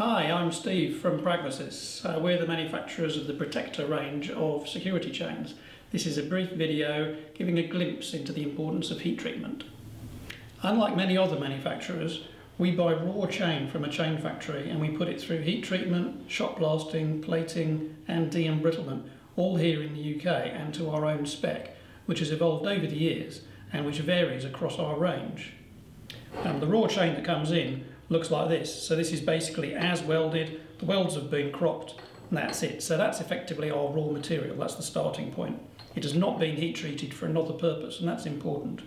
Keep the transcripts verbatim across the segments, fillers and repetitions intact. Hi, I'm Steve from Pragmasis. Uh, we're the manufacturers of the Protector range of security chains. This is a brief video giving a glimpse into the importance of heat treatment. Unlike many other manufacturers, we buy raw chain from a chain factory and we put it through heat treatment, shot blasting, plating and de-embrittlement, all here in the U K and to our own spec, which has evolved over the years and which varies across our range. Um, the raw chain that comes in looks like this. So this is basically as welded, the welds have been cropped, and that's it. So that's effectively our raw material, that's the starting point. It has not been heat treated for another purpose, and that's important.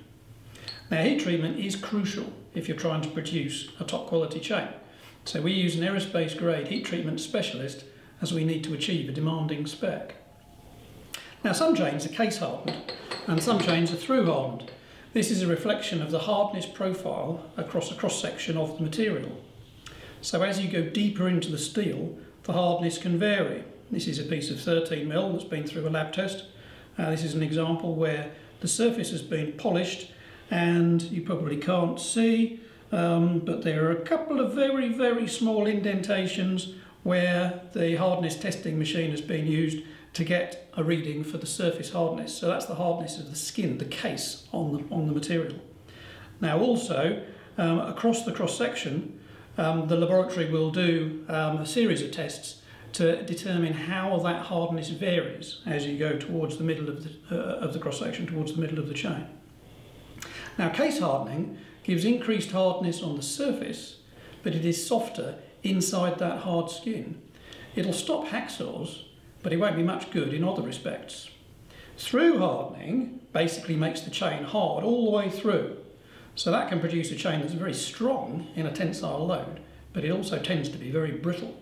Now, heat treatment is crucial if you're trying to produce a top quality chain. So we use an aerospace grade heat treatment specialist as we need to achieve a demanding spec. Now, some chains are case hardened, and some chains are through hardened. This is a reflection of the hardness profile across a cross-section of the material. So as you go deeper into the steel, the hardness can vary. This is a piece of thirteen mil that's been through a lab test. Uh, this is an example where the surface has been polished and you probably can't see, um, but there are a couple of very, very small indentations where the hardness testing machine has been used to get a reading for the surface hardness. So that's the hardness of the skin, the case on the, on the material. Now also, um, across the cross-section, um, the laboratory will do um, a series of tests to determine how that hardness varies as you go towards the middle of the, uh, of the cross-section, towards the middle of the chain. Now, case hardening gives increased hardness on the surface, but it is softer inside that hard skin. It'll stop hacksaws, but it won't be much good in other respects. Through hardening basically makes the chain hard all the way through. So that can produce a chain that's very strong in a tensile load, but it also tends to be very brittle.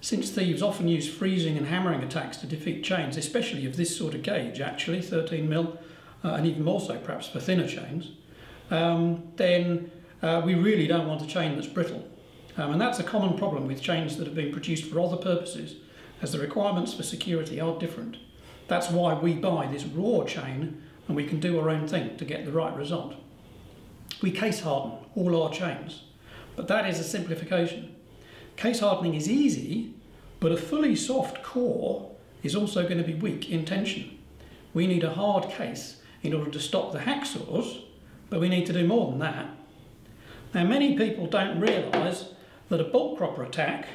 Since thieves often use freezing and hammering attacks to defeat chains, especially of this sort of gauge actually, thirteen mil, uh, and even more so perhaps for thinner chains, um, then uh, we really don't want a chain that's brittle. Um, and that's a common problem with chains that have been produced for other purposes, as the requirements for security are different. That's why we buy this raw chain and we can do our own thing to get the right result. We case harden all our chains, but that is a simplification. Case hardening is easy, but a fully soft core is also going to be weak in tension. We need a hard case in order to stop the hacksaws, but we need to do more than that. Now, many people don't realise that a bolt cropper attack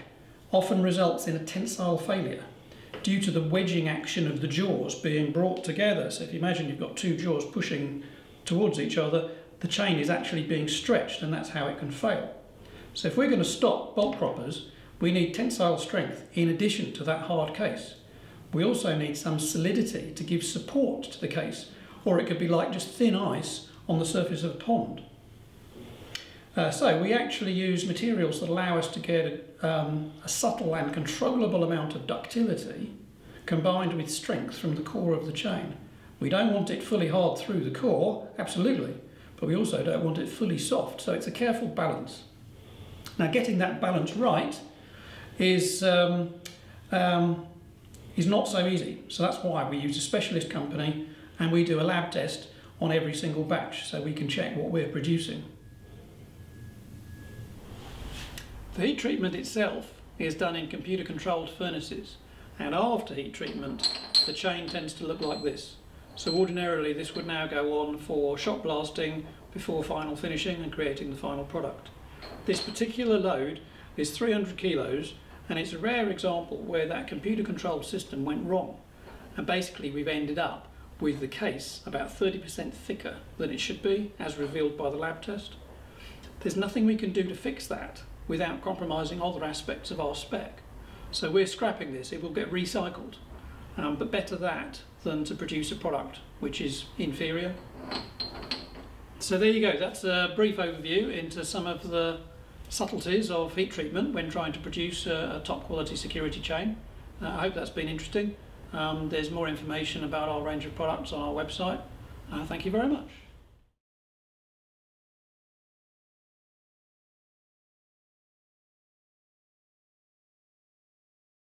often results in a tensile failure due to the wedging action of the jaws being brought together. So if you imagine you've got two jaws pushing towards each other, the chain is actually being stretched, and that's how it can fail. So if we're going to stop bolt croppers, we need tensile strength in addition to that hard case. We also need some solidity to give support to the case, or it could be like just thin ice on the surface of a pond. Uh, so we actually use materials that allow us to get a, um, a subtle and controllable amount of ductility combined with strength from the core of the chain. We don't want it fully hard through the core, absolutely, but we also don't want it fully soft, so it's a careful balance. Now, getting that balance right is, um, um, is not so easy, so that's why we use a specialist company and we do a lab test on every single batch so we can check what we're producing. The heat treatment itself is done in computer-controlled furnaces, and after heat treatment the chain tends to look like this. So ordinarily this would now go on for shot blasting before final finishing and creating the final product. This particular load is three hundred kilos, and it's a rare example where that computer-controlled system went wrong, and basically we've ended up with the case about thirty percent thicker than it should be, as revealed by the lab test. There's nothing we can do to fix that without compromising other aspects of our spec. So we're scrapping this, it will get recycled. Um, but better that than to produce a product which is inferior. So there you go, that's a brief overview into some of the subtleties of heat treatment when trying to produce a, a top quality security chain. Uh, I hope that's been interesting. Um, there's more information about our range of products on our website. Uh, thank you very much.